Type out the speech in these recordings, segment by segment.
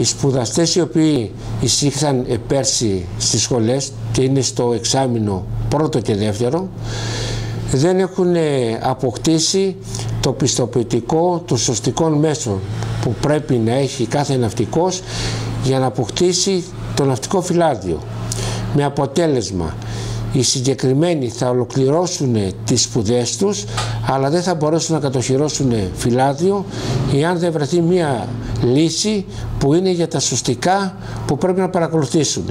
Οι σπουδαστές οι οποίοι εισήχθαν πέρσι στις σχολές και είναι στο εξάμηνο πρώτο και δεύτερο δεν έχουν αποκτήσει το πιστοποιητικό των σωστικών μέσων που πρέπει να έχει κάθε ναυτικός για να αποκτήσει το ναυτικό φυλάδιο. Με αποτέλεσμα, οι συγκεκριμένοι θα ολοκληρώσουν τις σπουδές τους, αλλά δεν θα μπορέσουν να κατοχυρώσουν φυλάδιο εάν δεν βρεθεί μία λύση που είναι για τα σωστικά που πρέπει να παρακολουθήσουν.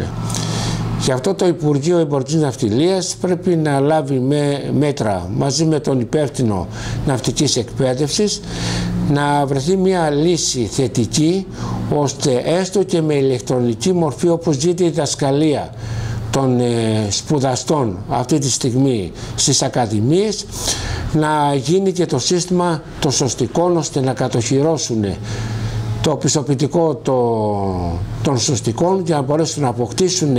Γι' αυτό το Υπουργείο Εμπορικής Ναυτιλίας πρέπει να λάβει μέτρα μαζί με τον υπεύθυνο ναυτικής εκπαίδευσης να βρεθεί μια λύση θετική ώστε έστω και με ηλεκτρονική μορφή όπως γίνεται η διδασκαλία των σπουδαστών αυτή τη στιγμή στις ακαδημίες να γίνει και το σύστημα των σωστικών ώστε να κατοχυρώσουν το πιστοποιητικό των σωστικών για να μπορέσουν να αποκτήσουν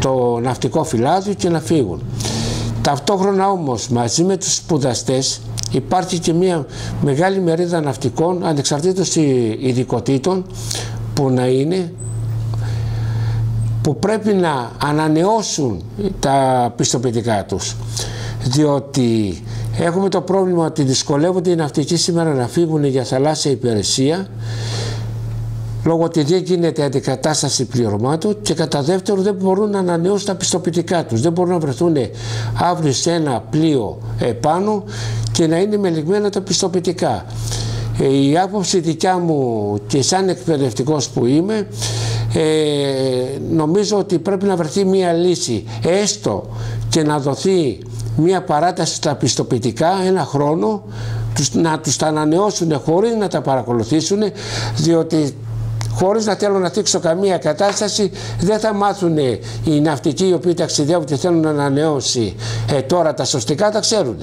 το ναυτικό φυλάδιο και να φύγουν. Ταυτόχρονα όμως μαζί με τους σπουδαστές υπάρχει και μια μεγάλη μερίδα ναυτικών ανεξαρτήτως ειδικοτήτων που να είναι που πρέπει να ανανεώσουν τα πιστοποιητικά τους, διότι έχουμε το πρόβλημα ότι δυσκολεύονται οι ναυτικοί σήμερα να φύγουν για θαλάσσια υπηρεσία λόγω ότι δεν γίνεται αντικατάσταση πληρωμάτων και κατά δεύτερο δεν μπορούν να ανανεώσουν τα πιστοποιητικά τους. Δεν μπορούν να βρεθούν αύριο σε ένα πλοίο επάνω και να είναι μελιγμένα τα πιστοποιητικά. Η άποψη δικιά μου και σαν εκπαιδευτικός που είμαι νομίζω ότι πρέπει να βρεθεί μία λύση έστω και να δοθεί μία παράταση στα πιστοποιητικά ένα χρόνο να τους τα ανανεώσουν χωρίς να τα παρακολουθήσουν, διότι χωρίς να θέλω να θίξω καμία κατάσταση δεν θα μάθουν οι ναυτικοί οι οποίοι ταξιδεύουν και θέλουν να ανανεώσει τώρα τα σωστικά, τα ξέρουν.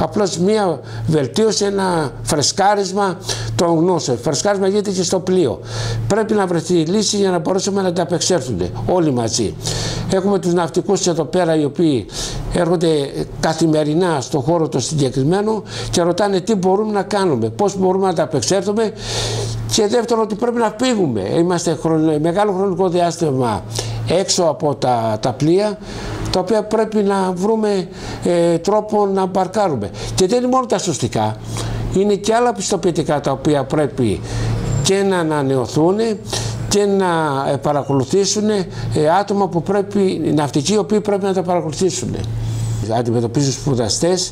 Απλώς μία βελτίωση, ένα φρεσκάρισμα των γνώσεων. Φρεσκάρισμα γίνεται και στο πλοίο. Πρέπει να βρεθεί η λύση για να μπορέσουμε να τα απεξέλθουμε όλοι μαζί. Έχουμε τους ναυτικούς εδώ πέρα οι οποίοι έρχονται καθημερινά στον χώρο το συγκεκριμένο και ρωτάνε τι μπορούμε να κάνουμε, πώς μπορούμε να τα απεξέλθουμε. Και δεύτερον ότι πρέπει να φύγουμε, είμαστε μεγάλο χρονικό διάστημα έξω από τα πλοία τα οποία πρέπει να βρούμε τρόπο να μπαρκάρουμε. Και δεν είναι μόνο τα σωστικά, είναι και άλλα πιστοποιητικά τα οποία πρέπει και να ανανεωθούν και να παρακολουθήσουν άτομα που πρέπει, ναυτικοί οι οποίοι πρέπει να τα παρακολουθήσουν. Αντιμετωπίζουν σπουδαστές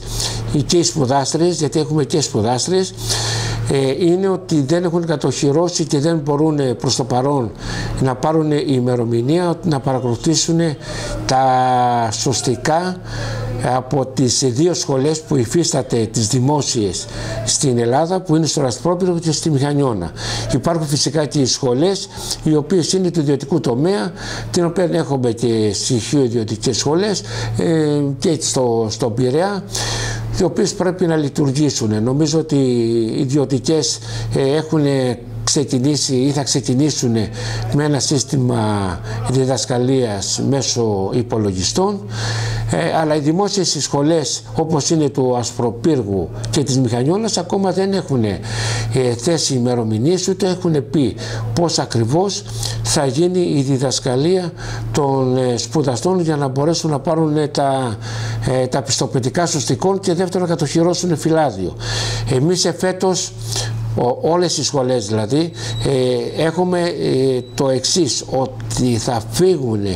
και οι σπουδάστρες, γιατί έχουμε και σπουδάστρες, είναι ότι δεν έχουν κατοχυρώσει και δεν μπορούν προς το παρόν να πάρουν ημερομηνία να παρακολουθήσουν τα σωστικά από τις δύο σχολές που υφίσταται τις δημόσιες στην Ελλάδα που είναι στο Ρασπρόπυργο και στη Μηχανιώνα. Υπάρχουν φυσικά και οι σχολές οι οποίες είναι του ιδιωτικού τομέα την οποία έχουμε και στοιχείο ιδιωτικές σχολές και στον Πειραιά οι οποίες πρέπει να λειτουργήσουν. Νομίζω ότι οι ιδιωτικές έχουν ξεκινήσει ή θα ξεκινήσουν με ένα σύστημα διδασκαλίας μέσω υπολογιστών, αλλά οι δημόσιες σχολές όπως είναι του Ασπροπύργου και της Μηχανιώνας ακόμα δεν έχουν θέσει ημερομηνίες ούτε έχουν πει πώς ακριβώς θα γίνει η διδασκαλία των σπουδαστών για να μπορέσουν να πάρουν τα πιστοποιητικά σωστικών και δεύτερον να κατοχυρώσουν φυλάδιο. Εμείς φέτος όλες οι σχολές δηλαδή έχουμε το εξής, ότι θα φύγουν 2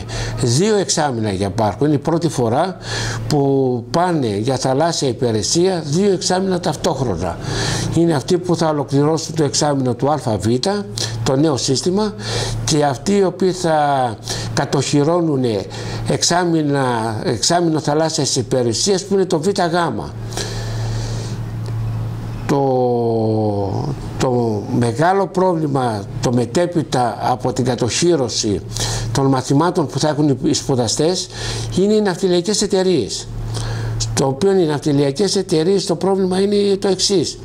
εξάμηνα για πάρκο. Είναι η πρώτη φορά που πάνε για θαλάσσια υπηρεσία 2 εξάμηνα ταυτόχρονα. Είναι αυτοί που θα ολοκληρώσουν το εξάμηνο του ΑΒ, το νέο σύστημα, και αυτοί οι οποίοι θα κατοχυρώνουν εξάμηνο θαλάσσιας υπηρεσίας που είναι το ΒΓ. Το μεγάλο πρόβλημα το μετέπειτα από την κατοχύρωση των μαθημάτων που θα έχουν οι σπουδαστές είναι οι ναυτιλιακές εταιρείες. Στο οποίο οι ναυτιλιακές εταιρείες το πρόβλημα είναι το εξής.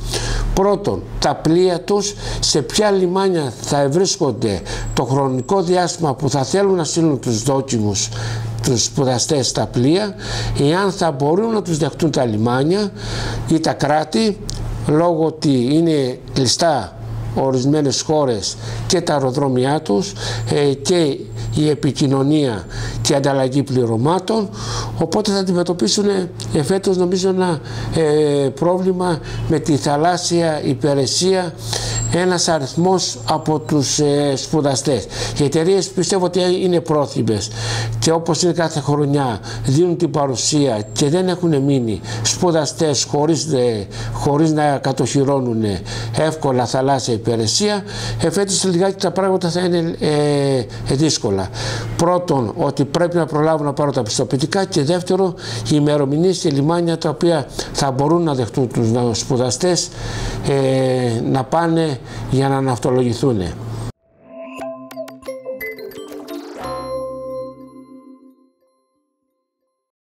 Πρώτον, τα πλοία τους σε ποια λιμάνια θα ευρίσκονται το χρονικό διάστημα που θα θέλουν να στείλουν τους δόκιμους, τους σπουδαστές στα πλοία, εάν θα μπορούν να τους δεχτούν τα λιμάνια ή τα κράτη, λόγω ότι είναι κλειστά ορισμένες χώρες και τα αεροδρόμια τους και η επικοινωνία και η ανταλλαγή πληρωμάτων, οπότε θα αντιμετωπίσουν εφέτος νομίζω ένα πρόβλημα με τη θαλάσσια υπηρεσία, ένας αριθμός από τους σπουδαστές. Οι εταιρείες πιστεύω ότι είναι πρόθυμες και όπως είναι κάθε χρονιά δίνουν την παρουσία και δεν έχουν μείνει σπουδαστές χωρίς να κατοχυρώνουν εύκολα θαλάσσια υπηρεσία. Εφέτος λιγάκι τα πράγματα θα είναι δύσκολα. Πρώτον, ότι πρέπει να προλάβουν να πάρουν τα πιστοποιητικά, και δεύτερον, οι ημερομηνίες και λιμάνια τα οποία θα μπορούν να δεχτούν τους σπουδαστές να πάνε για να αναυτολογηθούν.